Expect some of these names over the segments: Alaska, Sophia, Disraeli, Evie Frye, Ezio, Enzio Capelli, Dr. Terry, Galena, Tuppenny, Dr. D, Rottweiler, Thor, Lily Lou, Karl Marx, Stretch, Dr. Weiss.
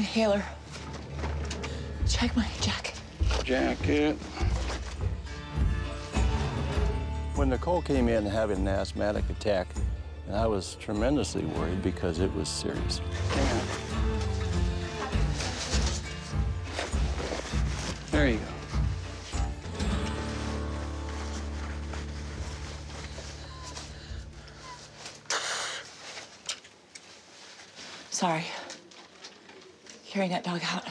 Inhaler. Check my jacket. Jacket. When Nicole came in having an asthmatic attack, and I was tremendously worried because it was serious. Damn. There you go. Sorry. Carrying that dog out.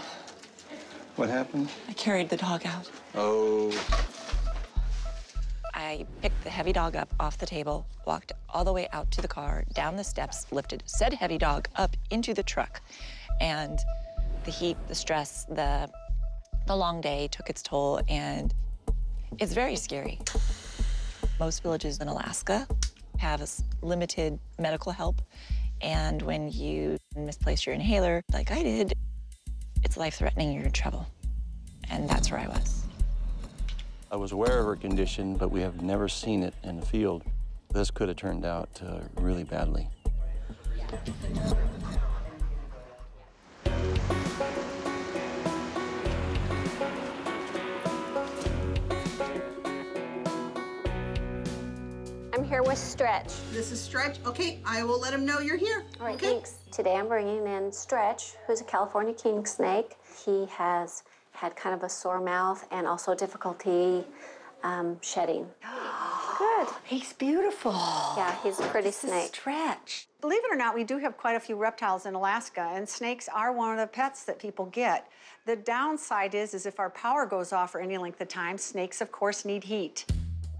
What happened? I carried the dog out. Oh. I picked the heavy dog up off the table, walked all the way out to the car, down the steps, lifted said heavy dog up into the truck. And the heat, the stress, the long day took its toll, and it's very scary. Most villages in Alaska have limited medical help. And when you misplace your inhaler, like I did, it's life-threatening, you're in trouble. And that's where I was. I was aware of her condition, but we have never seen it in the field. This could have turned out really badly. Here with Stretch. This is Stretch. Okay, I will let him know you're here. All right, okay. Thanks. Today I'm bringing in Stretch, who's a California king snake. He has had kind of a sore mouth and also difficulty shedding. Good. He's beautiful. Yeah, he's a pretty snake. Stretch. Believe it or not, we do have quite a few reptiles in Alaska, and snakes are one of the pets that people get. The downside is if our power goes off for any length of time, snakes, of course, need heat.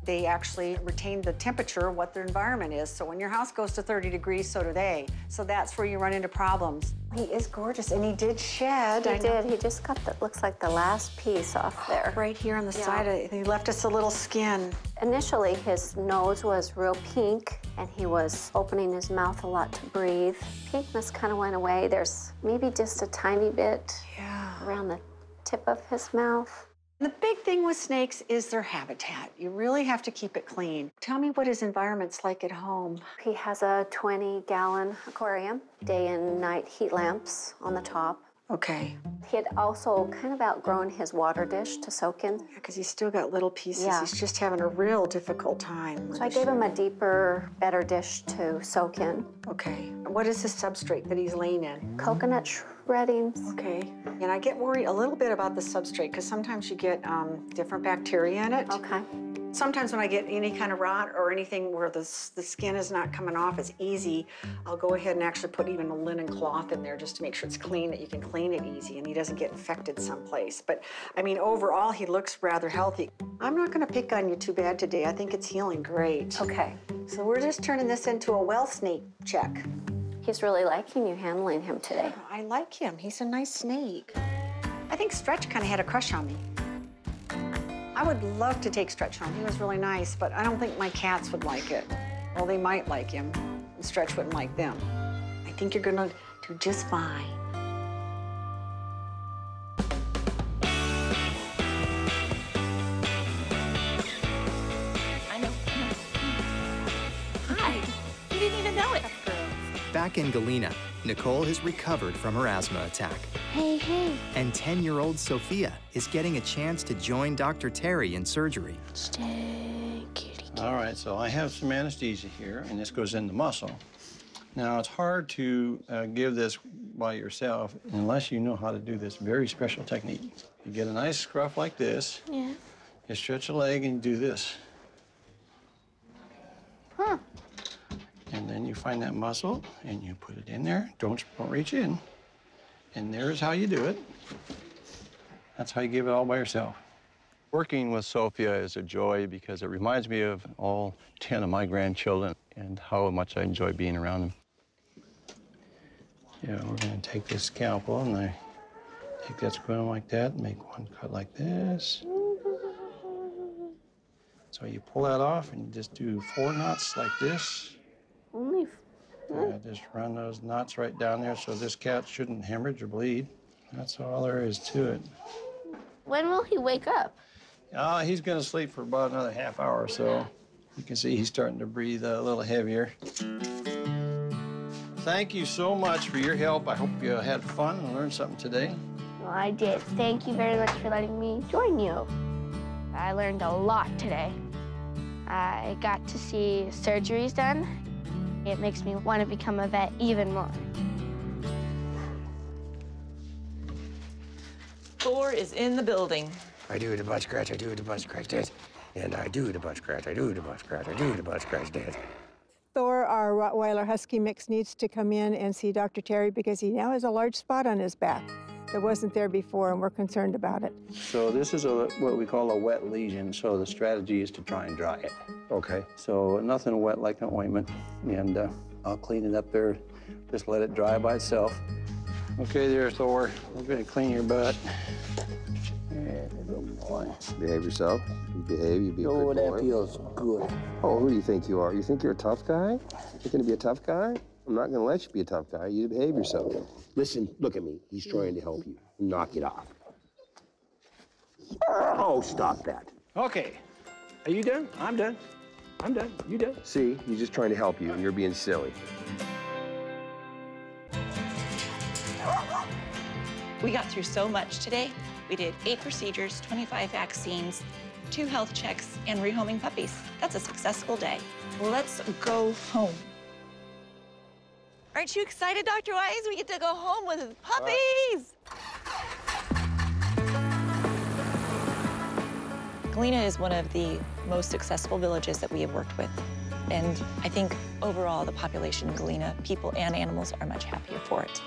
They actually retain the temperature, what their environment is. So when your house goes to 30 degrees, so do they. So that's where you run into problems. He is gorgeous, and he did shed. He did. He just got that, looks like the last piece off there. Right here on the side of it. He left us a little skin. Initially, his nose was real pink, and he was opening his mouth a lot to breathe. Pinkness kind of went away. There's maybe just a tiny bit around the tip of his mouth. The big thing with snakes is their habitat. You really have to keep it clean. Tell me what his environment's like at home. He has a 20-gallon aquarium, day and night heat lamps on the top. Okay. He had also kind of outgrown his water dish to soak in. Yeah, because he's still got little pieces. Yeah. He's just having a real difficult time. So I gave him a deeper, better dish to soak in. Okay. What is the substrate that he's laying in? Coconut shreddings. Okay. And I get worried a little bit about the substrate because sometimes you get different bacteria in it. Okay. Sometimes when I get any kind of rot or anything where the skin is not coming off as easy, I'll go ahead and actually put even a linen cloth in there just to make sure it's clean, that you can clean it easy and he doesn't get infected someplace. But I mean, overall, he looks rather healthy. I'm not gonna pick on you too bad today. I think it's healing great. Okay. So we're just turning this into a well snake check. He's really liking you handling him today. Oh, I like him, he's a nice snake. I think Stretch kind of had a crush on me. I would love to take Stretch home. He was really nice, but I don't think my cats would like it. Well, they might like him, and Stretch wouldn't like them. I think you're gonna do just fine. I know. Hi. You didn't even know it. Back in Galena, Nicole has recovered from her asthma attack. Hey, hey. And 10-year-old Sophia is getting a chance to join Dr. Terry in surgery. Stay kitty. All right, so I have some anesthesia here, and this goes in the muscle. Now, it's hard to give this by yourself unless you know how to do this very special technique. You get a nice scruff like this. Yeah. You stretch a leg and you do this. Huh. And then you find that muscle, and you put it in there. Don't reach in. And there's how you do it. That's how you give it all by yourself. Working with Sophia is a joy because it reminds me of all 10 of my grandchildren and how much I enjoy being around them. Yeah, we're gonna take this scalpel and I take that spoon like that, and make one cut like this. So you pull that off and you just do 4 knots like this. Only 4. Yeah, just run those knots right down there so this cat shouldn't hemorrhage or bleed. That's all there is to it. When will he wake up? He's going to sleep for about another half hour or so. You can see he's starting to breathe a little heavier. Thank you so much for your help. I hope you had fun and learned something today. Well, I did. Thank you very much for letting me join you. I learned a lot today. I got to see surgeries done. It makes me want to become a vet even more. Thor is in the building. I do the butt scratch, I do the butt scratch, dance. And I do the butt scratch, I do the butt scratch, I do the butt scratch, dance. Thor, our Rottweiler Husky mix, needs to come in and see Dr. Terry because he now has a large spot on his back that wasn't there before, and we're concerned about it. So this is what we call a wet lesion, so the strategy is to try and dry it. Okay. So nothing wet like an ointment, and I'll clean it up there. Just let it dry by itself. Okay, there, Thor. We're gonna clean your butt. Behave yourself. You behave, you be a good boy. Oh, that feels good. Oh, who do you think you are? You think you're a tough guy? You're gonna be a tough guy? I'm not gonna let you be a tough guy. You behave yourself. Listen, look at me. He's trying to help you. Knock it off. Oh, stop that. Okay. Are you done? I'm done. I'm done. You done? See, he's just trying to help you, and you're being silly. We got through so much today. We did 8 procedures, 25 vaccines, 2 health checks, and rehoming puppies. That's a successful day. Let's go home. Aren't you excited, Dr. Weiss? We get to go home with puppies! Galena is one of the most successful villages that we have worked with. And I think overall, the population in Galena, people and animals, are much happier for it.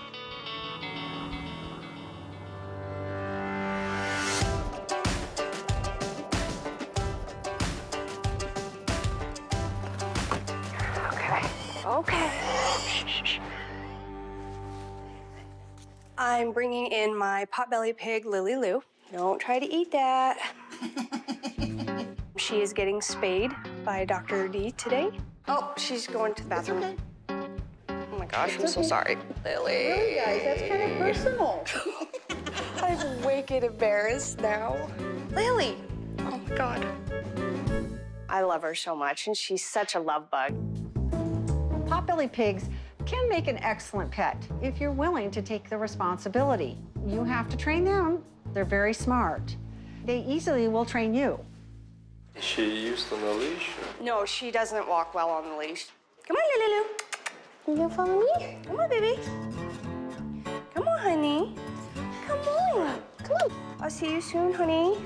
I'm bringing in my potbelly pig, Lily Lou. Don't try to eat that. She is getting spayed by Dr. D today. Oh, she's going to the bathroom. Okay. Oh my gosh, I'm so sorry, Lily. Really, guys, that's kind of personal. I'm wicked embarrassed now. Lily! Oh my God. I love her so much, and she's such a love bug. Potbelly pigs can make an excellent pet if you're willing to take the responsibility. You have to train them. They're very smart. They easily will train you. Is she used on the leash? Or? No, she doesn't walk well on the leash. Come on, Lulu. You gonna follow me? Come on, baby. Come on, honey. Come on. Come on. I'll see you soon, honey.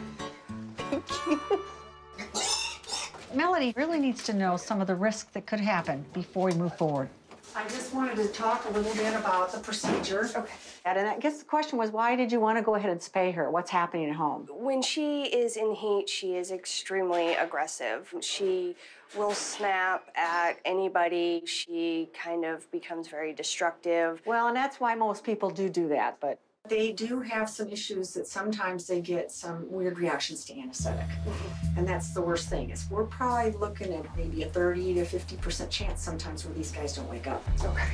Thank you. Melody really needs to know some of the risks that could happen before we move forward. I just wanted to talk a little bit about the procedure. Okay. And I guess the question was, why did you want to go ahead and spay her? What's happening at home? When she is in heat, she is extremely aggressive. She will snap at anybody. She kind of becomes very destructive. Well, and that's why most people do that, but... They do have some issues that sometimes they get some weird reactions to anesthetic. And that's the worst thing is we're probably looking at maybe a 30 to 50% chance sometimes where these guys don't wake up. Okay.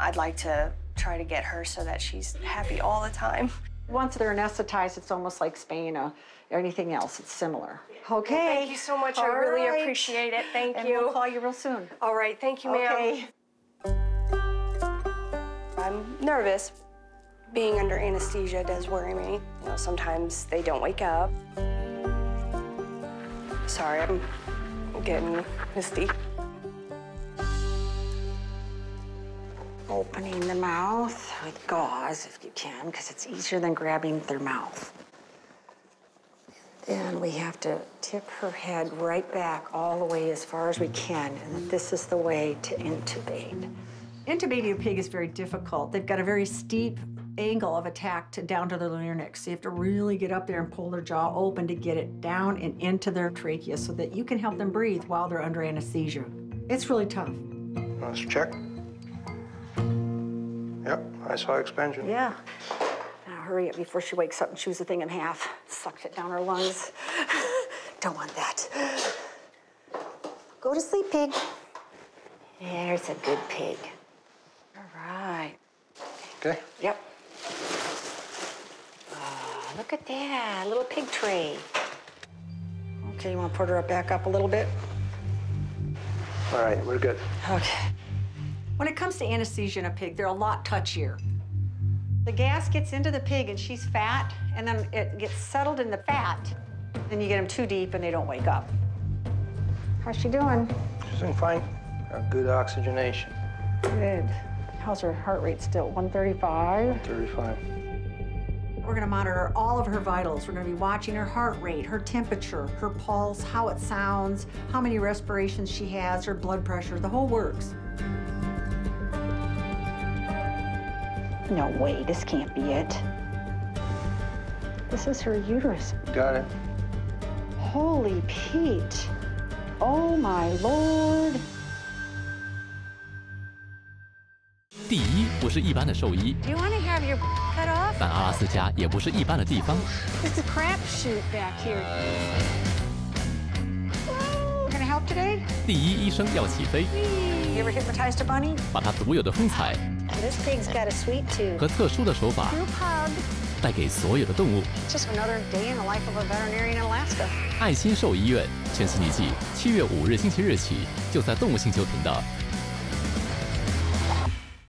I'd like to try to get her so that she's happy all the time. Once they're anesthetized, it's almost like spaying or anything else. It's similar. Okay. Well, thank you so much. All I really right. appreciate it. Thank and you. And we'll call you real soon. All right. Thank you, ma'am. Okay. I'm nervous. Being under anesthesia does worry me. You know, sometimes they don't wake up. Sorry, I'm getting misty. Opening the mouth with gauze, if you can, because it's easier than grabbing their mouth. And we have to tip her head right back all the way as far as we can, and this is the way to intubate. Intubating a pig is very difficult. They've got a very steep angle of attack down to their larynx. So you have to really get up there and pull their jaw open to get it down and into their trachea so that you can help them breathe while they're under anesthesia. It's really tough. Let's check. Yep, I saw expansion. Yeah. Now hurry up before she wakes up and chews the thing in half. Sucked it down her lungs. Don't want that. Go to sleep, pig. There's a good pig. Right. Okay. Yep. Oh, look at that, little pig tray. Okay, you want to put her back up a little bit? All right, we're good. Okay. When it comes to anesthesia in a pig, they're a lot touchier. The gas gets into the pig and she's fat, and then it gets settled in the fat. Then you get them too deep and they don't wake up. How's she doing? She's doing fine. Got good oxygenation. Good. How's her heart rate still? 135? 135. We're gonna monitor all of her vitals. We're gonna be watching her heart rate, her temperature, her pulse, how it sounds, how many respirations she has, her blood pressure, the whole works. No way, this can't be it. This is her uterus. Got it. Holy Pete. Oh my Lord. 第一，不是一般的兽医。Do you want to have your cut off? 但阿拉斯加也不是一般的地方。It's a crapshoot back here. We're gonna help today. 第一医生要起飞。You ever hypnotized a bunny? 把他独有的风采。This pig's got a sweet tooth. 和特殊的手法。带给所有的动物。Just another day in the life of a veterinarian in Alaska. 爱心兽医院，全新一季7月5日星期日起，就在动物星球频道。